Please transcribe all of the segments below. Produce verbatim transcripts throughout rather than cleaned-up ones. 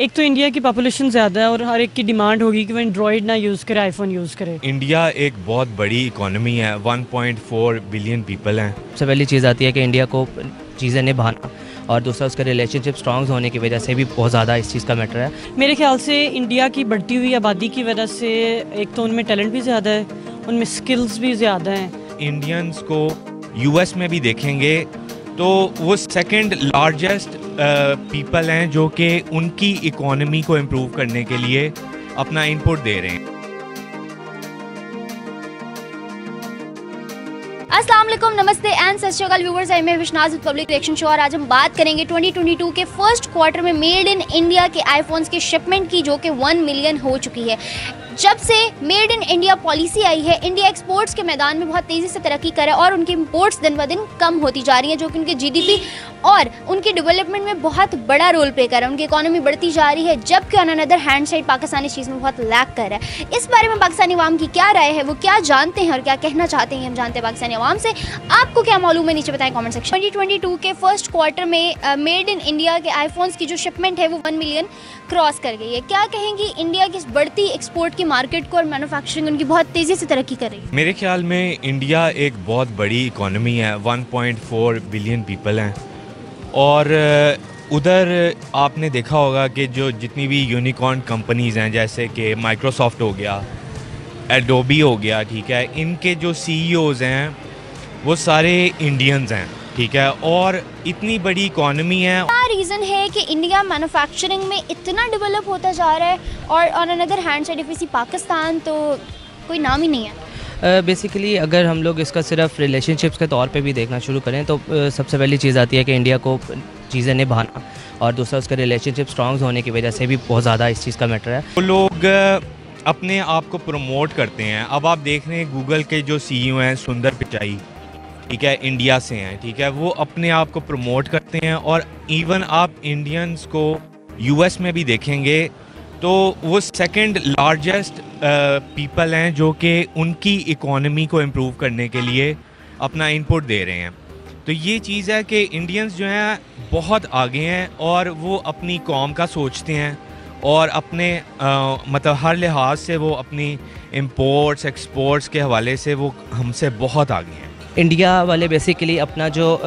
एक तो इंडिया की पॉपुलेशन ज़्यादा है और हर एक की डिमांड होगी कि वह एंड्रॉयड ना यूज़ करे, आईफोन यूज़ करे। इंडिया एक बहुत बड़ी इकोनॉमी है, one point four billion people हैं। सबसे पहली चीज़ आती है कि इंडिया को चीज़ें निभाना और दूसरा उसका रिलेशनशिप स्ट्रॉन्ग होने की वजह से भी बहुत ज़्यादा इस चीज़ का मैटर है। मेरे ख्याल से इंडिया की बढ़ती हुई आबादी की वजह से एक तो उनमें टैलेंट भी ज़्यादा है, उनमें स्किल्स भी ज़्यादा हैं। इंडियंस को यूएस में भी देखेंगे तो वो सेकंड लार्जेस्ट पीपल हैं जो कि उनकी इकोनॉमी को इम्प्रूव करने के लिए अपना इनपुट दे रहे हैं। अस्सलामुअलैकुम, नमस्ते एंड सत श्री अकाल व्यूवर्स। आई मेहविश नाज विद पब्लिक रिएक्शन शो और आज हम बात करेंगे ट्वेंटी ट्वेंटी टू के फर्स्ट क्वार्टर में मेड इन इंडिया के आईफोन्स की शिपमेंट की, जो कि वन मिलियन हो चुकी है। जब से मेड इन इंडिया पॉलिसी आई है, इंडिया एक्सपोर्ट्स के मैदान में बहुत तेज़ी से तरक्की कर रहा है और उनकी इंपोर्ट्स दिन ब दिन कम होती जा रही हैं, जो कि उनके जीडीपी और उनकी डेवलपमेंट में बहुत बड़ा रोल प्ले कर रहा है। उनकी इकोनॉमी बढ़ती जा रही है, जबकि on another hand side Pakistan इस चीज़ में बहुत लैक कर रहा है। इस बारे में पाकिस्तानी अवाम की क्या राय है, वो क्या जानते हैं और क्या कहना चाहते हैं, हम जानते हैं पाकिस्तानी अवाम से। आपको क्या मालूम है नीचे बताएं comment section. Twenty twenty two के फर्स्ट क्वार्टर में मेड इन इंडिया के आईफोन्स की जो शिपमेंट है वो वन मिलियन क्रॉस कर गई है। क्या कहेंगी इंडिया की बढ़ती एक्सपोर्ट की मार्केट को और मैन्युफैक्चरिंग उनकी बहुत तेज़ी से तरक्की कर रही है? मेरे ख्याल में इंडिया एक बहुत बड़ी इकोनॉमी है, one point four billion people हैं और उधर आपने देखा होगा कि जो जितनी भी यूनिकॉर्न कंपनीज़ हैं जैसे कि माइक्रोसॉफ्ट हो गया, एडोबी हो गया, ठीक है, इनके जो सीईओज़ हैं वो सारे इंडियंस हैं, ठीक है, और इतनी बड़ी इकोनॉमी है। क्या रीज़न है कि इंडिया मैन्युफैक्चरिंग में इतना डेवलप होता जा रहा है और on another hand side if you see Pakistan तो कोई नाम ही नहीं है। बेसिकली uh, अगर हम लोग इसका सिर्फ रिलेशनशिप्स के तौर पे भी देखना शुरू करें तो uh, सबसे पहली चीज़ आती है कि इंडिया को चीज़ें निभाना और दूसरा उसका रिलेशनशिप स्ट्रॉन्ग होने की वजह से भी बहुत ज़्यादा इस चीज़ का मैटर है। वो लोग अपने आप को प्रमोट करते हैं। अब आप देख रहे हैं गूगल के जो सीईओ हैं सुंदर पिचाई, ठीक है, इंडिया से हैं, ठीक है, वो अपने आप को प्रमोट करते हैं और इवन आप इंडियंस को यूएस में भी देखेंगे तो वो सेकंड लार्जेस्ट पीपल हैं जो कि उनकी इकोनॉमी को इम्प्रूव करने के लिए अपना इनपुट दे रहे हैं। तो ये चीज़ है कि इंडियंस जो हैं बहुत आगे हैं और वो अपनी कौम का सोचते हैं और अपने आ, मतलब हर लिहाज से वो अपनी इम्पोर्ट्स एक्सपोर्ट्स के हवाले से वो हमसे बहुत आगे हैं। इंडिया वाले बेसिकली अपना जो आ,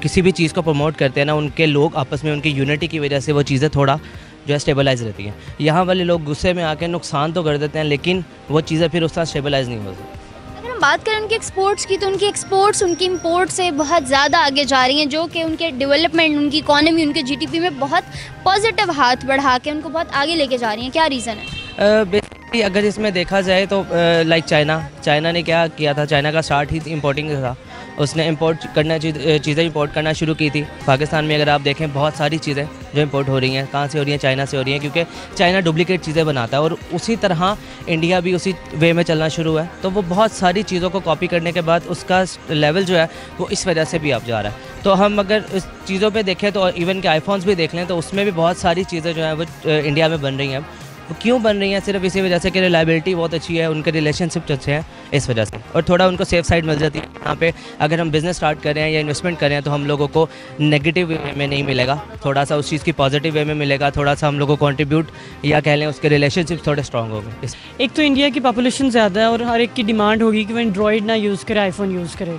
किसी भी चीज़ को प्रमोट करते हैं ना, उनके लोग आपस में उनकी यूनिटी की वजह से वो चीज़ें थोड़ा जो है स्टेबलाइज रहती हैं। यहाँ वाले लोग गुस्से में आके नुकसान तो कर देते हैं लेकिन वो चीज़ें फिर उस तरह स्टेबलाइज नहीं होती। बात करें उनकी एक्सपोर्ट्स की तो उनकी एक्सपोर्ट्स उनकी इम्पोर्ट से बहुत ज़्यादा आगे जा रही हैं, जो कि उनके डेवलपमेंट, उनकी इकोनॉमी, उनके जीडीपी में बहुत पॉजिटिव हाथ बढ़ा के उनको बहुत आगे लेके जा रही हैं। क्या रीज़न है? बेसिकली अगर इसमें देखा जाए तो लाइक चाइना चाइना ने क्या किया था, चाइना का स्टार्ट ही इम्पोर्टिंग था, उसने इम्पोर्ट करना चीज़ें इम्पोर्ट करना शुरू की थी। पाकिस्तान में अगर आप देखें बहुत सारी चीज़ें जो इम्पोर्ट हो रही हैं कहाँ से हो रही हैं? चाइना से हो रही हैं, क्योंकि चाइना डुप्लीकेट चीज़ें बनाता है और उसी तरह इंडिया भी उसी वे में चलना शुरू है। तो वो बहुत सारी चीज़ों को कॉपी करने के बाद उसका लेवल जो है वो इस वजह से भी आप जा रहा है। तो हम अगर इस चीज़ों पर देखें तो इवन के आईफोन्स भी देख लें तो उसमें भी बहुत सारी चीज़ें जो हैं वो इंडिया में बन रही हैं। वो क्यों बन रही हैं? सिर्फ इसी वजह से कि रिलायबिलिटी बहुत अच्छी है, उनके रिलेशनशिप अच्छे हैं, इस वजह से, और थोड़ा उनको सेफ साइड मिल जाती है। यहाँ पे अगर हम बिज़नेस स्टार्ट कर रहे हैं या इन्वेस्टमेंट कर रहे हैं तो हम लोगों को नेगेटिव वे में नहीं मिलेगा, थोड़ा सा उस चीज़ की पॉजिटिव वे में मिलेगा, थोड़ा सा हम लोग को कॉन्ट्रीब्यूट या कह लें उसके रिलेशनशिप थोड़े स्ट्रॉन्ग होंगे। एक तो इंडिया की पॉपुलेशन ज़्यादा है और हर एक की डिमांड होगी कि वह एंड्रॉयड ना यूज़ करे, आईफोन यूज़ करे।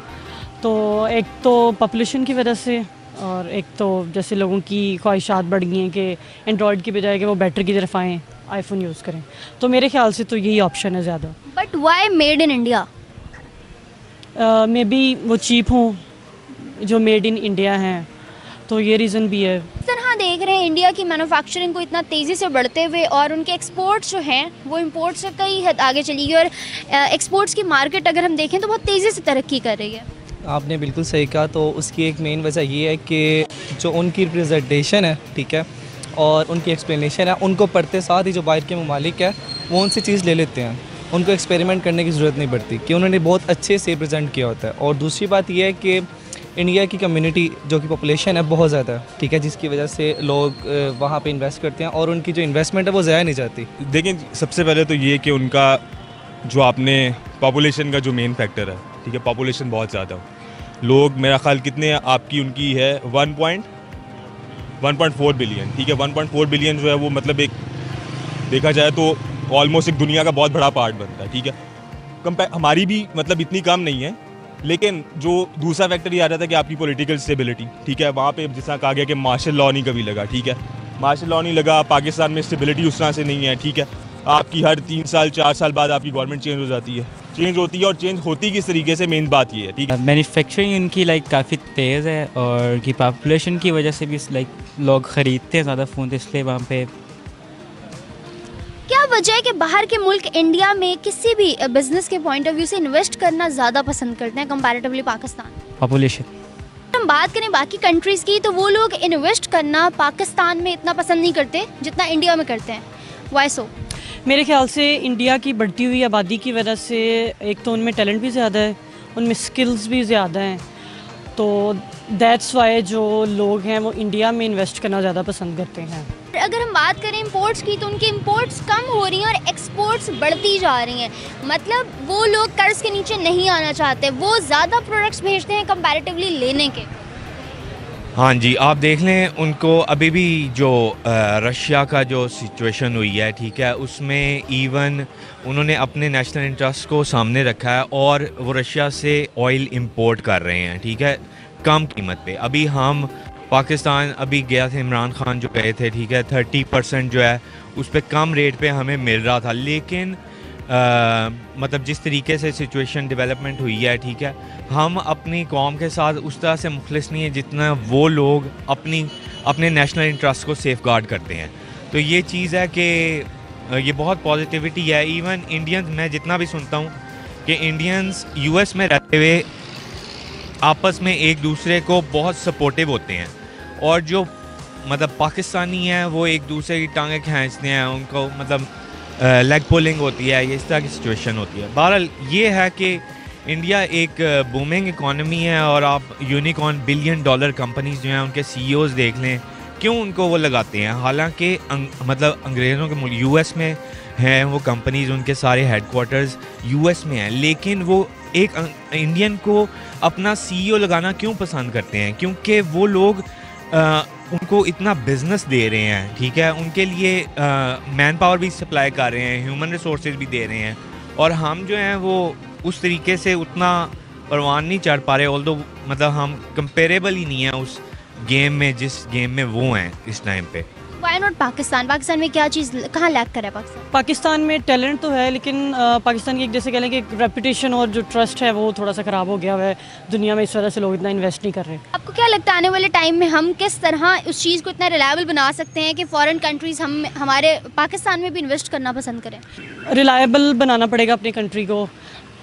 तो एक तो पॉपुलेशन की वजह से और एक तो जैसे लोगों की ख्वाहिशात बढ़ गई हैं कि एंड्रॉयड की बजाय कि वो बैटरी की तरफ आएँ, आईफोन यूज़ करें। तो मेरे ख्याल से तो यही ऑप्शन है ज़्यादा। But why made in India? Maybe वो चीप हों जो मेड इन इंडिया हैं, तो ये रीज़न भी है। तरह देख रहे हैं इंडिया की मैन्युफैक्चरिंग को इतना तेज़ी से बढ़ते हुए और उनके एक्सपोर्ट्स जो हैं वो इम्पोर्ट से कई हद आगे चली गई और एक्सपोर्ट्स की मार्केट अगर हम देखें तो बहुत तेज़ी से तरक्की कर रही है। आपने बिल्कुल सही कहा। तो उसकी एक मेन वजह ये है कि जो उनकी रिप्रेजेंटेशन है, ठीक है, और उनकी एक्सप्लेनेशन है, उनको पढ़ते साथ ही जो बाहर के ममालिक है वो उनसे चीज़ ले लेते हैं, उनको एक्सपेरिमेंट करने की ज़रूरत नहीं पड़ती कि उन्होंने बहुत अच्छे से प्रेजेंट किया होता है। और दूसरी बात यह है कि इंडिया की कम्युनिटी जो कि पॉपुलेशन है बहुत ज़्यादा, ठीक है, जिसकी वजह से लोग वहाँ पर इन्वेस्ट करते हैं और उनकी जो इन्वेस्टमेंट है वो ज़ाया नहीं जाती। देखिए, सबसे पहले तो ये कि उनका जो आपने पॉपुलेशन का जो मेन फैक्टर है, ठीक है, पॉपुलेशन बहुत ज़्यादा हो, लोग मेरा ख़्याल कितने आपकी उनकी है one point one point four billion, ठीक है, वन पॉइंट फोर बिलियन जो है वो मतलब एक देखा जाए तो ऑलमोस्ट एक दुनिया का बहुत बड़ा पार्ट बनता है, ठीक है। कंपे हमारी भी मतलब इतनी काम नहीं है, लेकिन जो दूसरा फैक्टर ये आ जाता है कि आपकी पॉलिटिकल स्टेबिलिटी, ठीक है, वहाँ पे जिस तरह कहा गया कि मार्शल लॉ नहीं कभी लगा, ठीक है, मार्शल लॉ नहीं लगा, पाकिस्तान में स्टेबिलिटी उस तरह से नहीं है, ठीक है। आपकी हर तीन साल चार साल बाद आपकी गवर्नमेंट चेंज हो जाती है, चेंज होती है और चेंज होती किस तरीके से, मेन बात ये है, ठीक है। मैन्युफैक्चरिंग इनकी लाइक काफ़ी तेज़ है और कि पॉपुलेशन की वजह से भी लाइक लोग ख़रीदते हैं ज़्यादा फ़ोन, इसलिए वहाँ पे क्या वजह है कि बाहर के मुल्क इंडिया में किसी भी बिजनेस के पॉइंट ऑफ व्यू से इन्वेस्ट करना ज़्यादा पसंद करते हैं कंपैरेटिवली पाकिस्तान? पॉपुलेशन। हम बात करें बाकी कंट्रीज़ की तो वो लोग इन्वेस्ट करना पाकिस्तान में इतना पसंद नहीं करते जितना इंडिया में करते हैं, व्हाई सो? मेरे ख्याल से इंडिया की बढ़ती हुई आबादी की वजह से एक तो उनमें टैलेंट भी ज़्यादा है, उनमें स्किल्स भी ज़्यादा हैं, तो दैट्स वाई जो लोग हैं वो इंडिया में इन्वेस्ट करना ज़्यादा पसंद करते हैं। अगर हम बात करें इंपोर्ट्स की तो उनके इंपोर्ट्स कम हो रही हैं और एक्सपोर्ट्स बढ़ती जा रही हैं, मतलब वो लोग कर्ज के नीचे नहीं आना चाहते, वो ज़्यादा प्रोडक्ट्स भेजते हैं कंपैरेटिवली लेने के। हाँ जी, आप देख लें उनको अभी भी जो रशिया का जो सिचुएशन हुई है, ठीक है, उसमें इवन उन्होंने अपने नेशनल इंटरेस्ट को सामने रखा है और वो रशिया से ऑयल इंपोर्ट कर रहे हैं, ठीक है, कम कीमत पे। अभी हम पाकिस्तान अभी गया थे, इमरान खान जो गए थे, ठीक है, थर्टी परसेंट जो है उस पर कम रेट पे हमें मिल रहा था, लेकिन आ, मतलब जिस तरीके से सिचुएशन डेवलपमेंट हुई है, ठीक है, हम अपनी कौम के साथ उस तरह से मुखलिस नहीं है जितना वो लोग अपनी अपने नेशनल इंटरेस्ट को सेफगार्ड करते हैं। तो ये चीज़ है कि ये बहुत पॉजिटिविटी है। इवन इंडियंस, मैं जितना भी सुनता हूँ कि इंडियंस यूएस में रहते हुए आपस में एक दूसरे को बहुत सपोर्टिव होते हैं, और जो मतलब पाकिस्तानी हैं वो एक दूसरे की टांगें खींचते हैं, उनको मतलब लेग पुलिंग होती है, ये इस तरह की सिचुएशन होती है। बहरहाल ये है कि इंडिया एक बूमिंग इकोनॉमी है और आप यूनिकॉर्न बिलियन डॉलर कंपनीज जो हैं उनके सीईओज़ देख लें क्यों उनको वो लगाते हैं, हालांकि अंग, मतलब अंग्रेज़ों के मुल्क यूएस में हैं वो कंपनीज़, उनके सारे हेडक्वार्टर्स यूएस में हैं, लेकिन वो एक इंडियन को अपना सीईओ लगाना क्यों पसंद करते हैं? क्योंकि वो लोग आ, उनको इतना बिजनेस दे रहे हैं, ठीक है, उनके लिए मैन पावर भी सप्लाई कर रहे हैं, ह्यूमन रिसोर्सेज भी दे रहे हैं, और हम जो हैं वो उस तरीके से उतना परवान नहीं चढ़ पा रहे, ऑल्दो मतलब हम कंपेरेबल ही नहीं है उस गेम में जिस गेम में वो हैं इस टाइम पे। Why not Pakistan? पाकिस्तान में क्या चीज़ कहाँ लैक कर रहा है पाकिस्तान? पाकिस्तान में टैलेंट तो है, लेकिन आ, पाकिस्तान की एक जैसे कह लें कि रेपुटेशन और जो ट्रस्ट है वो थोड़ा सा ख़राब हो गया है दुनिया में, इस वजह से लोग इतना इन्वेस्ट नहीं कर रहे। आपको क्या लगता है आने वाले टाइम में हम किस तरह उस चीज़ को इतना रिलायबल बना सकते हैं कि फ़ॉरेन कंट्रीज़ हम हमारे पाकिस्तान में भी इन्वेस्ट करना पसंद करें? रिलायबल बनाना पड़ेगा अपनी कंट्री को,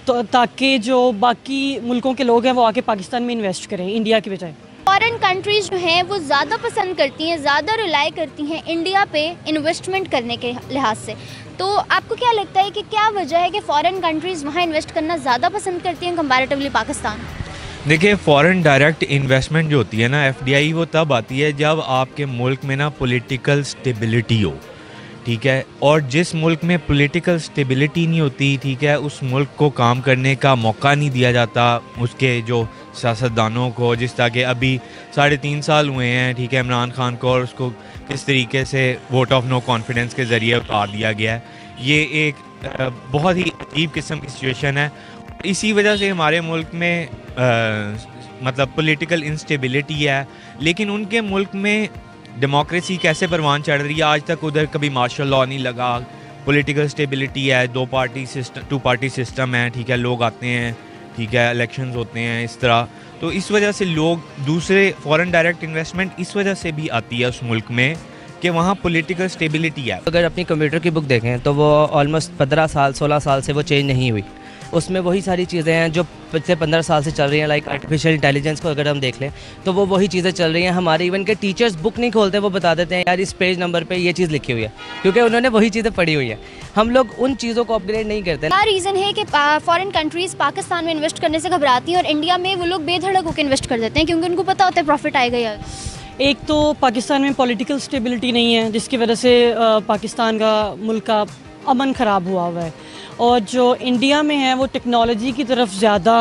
तो ताकि जो बाकी मुल्कों के लोग हैं वो आके पाकिस्तान में इन्वेस्ट करें इंडिया की बजाय। फॉरेन कंट्रीज़ जो हैं वो ज़्यादा पसंद करती हैं, ज़्यादा रिलाई करती हैं इंडिया पे इन्वेस्टमेंट करने के लिहाज से, तो आपको क्या लगता है कि क्या वजह है कि फ़ॉरेन कंट्रीज़ वहाँ इन्वेस्ट करना ज़्यादा पसंद करती हैं कंपैरेटिवली पाकिस्तान? देखिए, फ़ॉरेन डायरेक्ट इन्वेस्टमेंट जो होती है ना, एफडीआई, वो तब आती है जब आपके मुल्क में ना पॉलिटिकल स्टेबिलिटी हो, ठीक है, और जिस मुल्क में पॉलिटिकल स्टेबिलिटी नहीं होती, ठीक है, उस मुल्क को काम करने का मौका नहीं दिया जाता उसके जो सियासतदानों को, जिस तरह के अभी साढ़े तीन साल हुए हैं, ठीक है, इमरान खान को, और उसको किस तरीके से वोट ऑफ नो कॉन्फिडेंस के ज़रिए उतार दिया गया है। ये एक बहुत ही अजीब किस्म की सिचुएशन है, इसी वजह से हमारे मुल्क में आ, मतलब पॉलिटिकल इंस्टेबिलिटी है, लेकिन उनके मुल्क में डेमोक्रेसी कैसे परवान चढ़ रही है, आज तक उधर कभी मार्शल लॉ नहीं लगा, पॉलिटिकल स्टेबिलिटी है, दो party system two party system है, ठीक है, लोग आते हैं, ठीक है, इलेक्शंस होते हैं इस तरह, तो इस वजह से लोग दूसरे फॉरेन डायरेक्ट इन्वेस्टमेंट इस वजह से भी आती है उस मुल्क में कि वहाँ पॉलिटिकल स्टेबिलिटी है। अगर अपनी कंप्यूटर की बुक देखें तो वो ऑलमोस्ट पंद्रह साल सोलह साल से वो चेंज नहीं हुई, उसमें वही सारी चीज़ें हैं जो पिछले पंद्रह साल से चल रही हैं, लाइक आर्टिफिशियल इंटेलिजेंस को अगर हम देख लें तो वो वही चीज़ें चल रही हैं। हमारे इवन के टीचर्स बुक नहीं खोलते, वो बता देते हैं यार इस पेज नंबर पे ये चीज़ लिखी हुई है, क्योंकि उन्होंने वही चीज़ें पढ़ी हुई हैं, हम लोग उन चीज़ों को अपग्रेड नहीं करते। क्या रीज़न है कि फॉरेन कंट्रीज़ पाकिस्तान में इन्वेस्ट करने से घबराती हैं और इंडिया में वो लोग बेधड़क होकर इन्वेस्ट कर देते हैं क्योंकि उनको पता होता है प्रॉफिट आएगा? यार एक तो पाकिस्तान में पॉलिटिकल स्टेबिलिटी नहीं है जिसकी वजह से पाकिस्तान का मुल्क का अमन ख़राब हुआ हुआ है, और जो इंडिया में है वो टेक्नोलॉजी की तरफ ज़्यादा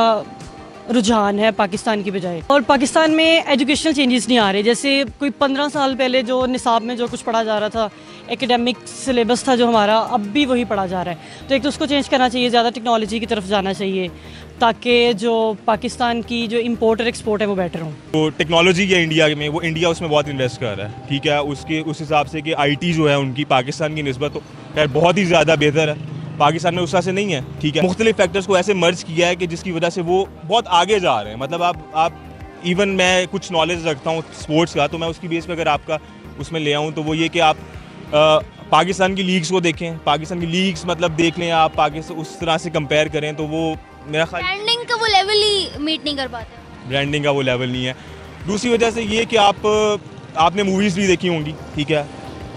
रुझान है पाकिस्तान की बजाय। और पाकिस्तान में एजुकेशनल चेंजेस नहीं आ रहे। जैसे कोई पंद्रह साल पहले जो निसाब में जो कुछ पढ़ा जा रहा था, एकेडमिक सिलेबस था जो हमारा, अब भी वही पढ़ा जा रहा है। तो एक तो उसको चेंज करना चाहिए, ज़्यादा टेक्नोलॉजी की तरफ जाना चाहिए ताकि जो पाकिस्तान की जो इम्पोर्ट और एक्सपोर्ट है वो बेटर हो। तो टेक्नोलॉजी है इंडिया में, वो इंडिया उसमें बहुत इन्वेस्ट कर रहा है, ठीक है, उसके उस हिसाब से कि आईटी जो है उनकी पाकिस्तान की निस्बत खैर बहुत ही ज़्यादा बेहतर है, पाकिस्तान में उस तरह से नहीं है, ठीक है। मुख्तलिफ फैक्टर्स को ऐसे मर्ज किया है कि जिसकी वजह से वो बहुत आगे जा रहे हैं। मतलब आप आप इवन मैं कुछ नॉलेज रखता हूँ स्पोर्ट्स का, तो मैं उसकी बेस पे अगर आपका उसमें ले आऊँ तो वो ये कि आप आ, पाकिस्तान की लीग्स को देखें, पाकिस्तान की लीग्स मतलब देख लें आप, पाकिस्तान उस तरह से कंपेयर करें तो वो मेरा ख्याल ब्रांडिंग का वो लेवल ही मीट नहीं कर पाता, ब्रांडिंग का वो लेवल नहीं है। दूसरी वजह से ये कि आप आपने मूवीज़ भी देखी होंगी, ठीक है,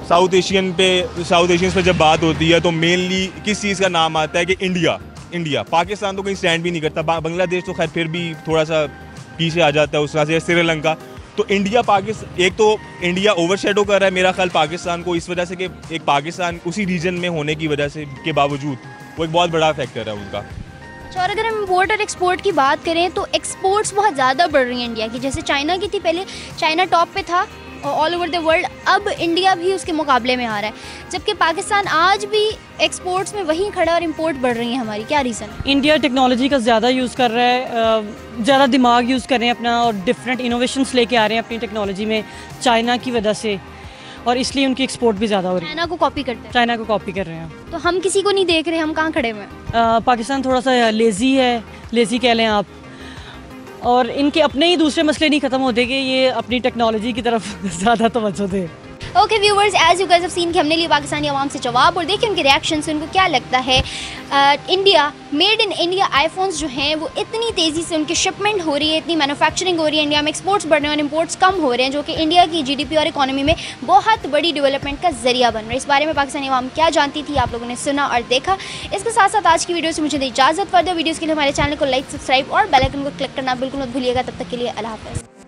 साउथ एशियन पे साउथ एशियंस पे जब बात होती है तो मेनली किस चीज़ का नाम आता है कि इंडिया इंडिया पाकिस्तान तो कहीं स्टैंड भी नहीं करता, बांग्लादेश तो खैर फिर भी थोड़ा सा पीछे आ जाता है उस तरह से, श्रीलंका। तो इंडिया पाकिस्तान, एक तो इंडिया ओवरशैडो कर रहा है मेरा ख्याल पाकिस्तान को, इस वजह से कि एक पाकिस्तान उसी रीजन में होने की वजह से के बावजूद वो एक बहुत बड़ा फैक्टर है उनका। और अगर हम इम्पोर्ट और एक्सपोर्ट की बात करें तो एक्सपोर्ट्स बहुत ज़्यादा बढ़ रही हैं इंडिया की। जैसे चाइना की थी पहले, चाइना टॉप पे था ऑल ओवर द वर्ल्ड, अब इंडिया भी उसके मुकाबले में आ रहा है, जबकि पाकिस्तान आज भी एक्सपोर्ट्स में वहीं खड़ा और इम्पोर्ट बढ़ रही है हमारी। क्या रीज़न? इंडिया टेक्नोलॉजी का ज़्यादा यूज़ कर रहा है, ज़्यादा दिमाग यूज़ कर रहे हैं अपना और डिफरेंट इनोवेशंस लेके आ रहे हैं अपनी टेक्नोलॉजी में चाइना की वजह से, और इसलिए उनकी एक्सपोर्ट भी ज़्यादा हो रही है। चाइना को कॉपी करते हैं, चाइना को कॉपी कर रहे हैं। तो हम किसी को नहीं देख रहे, हम कहाँ खड़े हुए हैं? पाकिस्तान थोड़ा सा लेज़ी है, लेज़ी कह लें आप, और इनके अपने ही दूसरे मसले नहीं ख़त्म होते कि ये अपनी टेक्नोलॉजी की तरफ ज़्यादा तवज्जो दे। Okay viewers, as you guys have seen कि हमने लिए पाकिस्तानी आवाम से जवाब और देखिए उनके रिएक्शन से उनको क्या लगता है। आ, India made in India iPhones जो हैं वो इतनी तेज़ी से उनकी शिपमेंट हो रही है, इतनी मैन्युफैक्चरिंग हो रही है इंडिया में, एक्सपोर्ट्स बढ़ रहे हैं और इम्पोर्ट्स कम हो रहे हैं, जो कि इंडिया की जीडीपी और इकॉनमी में बहुत बड़ी डेवलपमेंट का जरिया बन रहा है। इस बारे में पाकिस्तानी आवाम क्या जानती थी, आप लोगों ने सुना और देखा। इसके साथ साथ आज की वीडियो से मुझे इजाज़त पर दो। वीडियोज़ के लिए हमारे चैनल को लाइक, सब्सक्राइब और बेल आइकन को क्लिक करना बिल्कुल मत भूलिएगा। तब तक के लिए अल्लाह हाफ़िज़।